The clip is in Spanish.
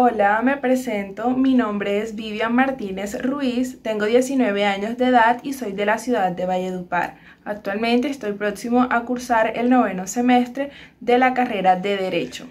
Hola, me presento, mi nombre es Vivian Martínez Ruiz, tengo 19 años de edad y soy de la ciudad de Valledupar. Actualmente estoy próximo a cursar el 9º semestre de la carrera de Derecho.